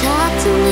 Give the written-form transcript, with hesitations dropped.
Talk to me.